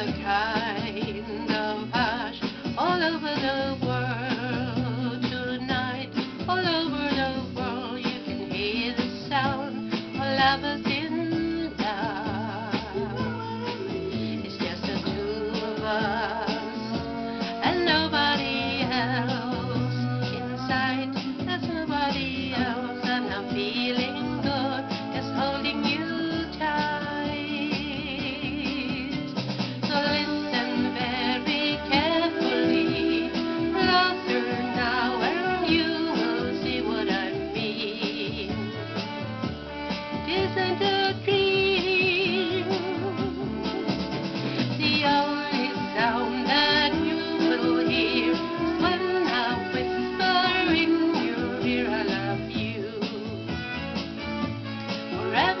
the kind of hush all over the world tonight. All over the world you can hear the sound of lovers in love. It's just the two of us and nobody else inside. There's nobody else, and I'm feeling good, just holding you. Isn't a dream. The only sound that you will hear is when I whisper in your ear, I love you. Forever and ever. That's the kind of hush all over the world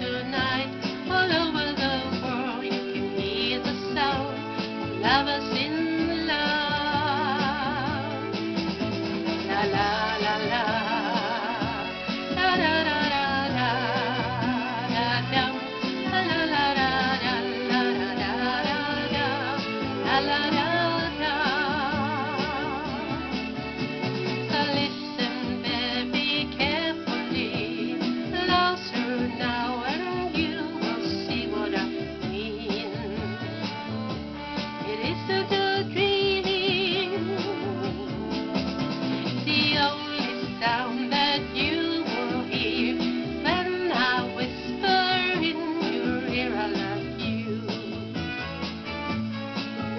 tonight. All over the world you can hear the sound. Lovers in love. La la la la. La la la la la. La la la la la la la la la la la. So listen very carefully, closer now, and you will see what I mean. It's a dream. The only sound that you will hear when I whisper in your ear, I love you.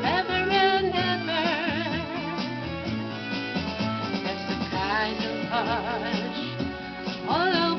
Forever and ever. That's the kind of hush all over.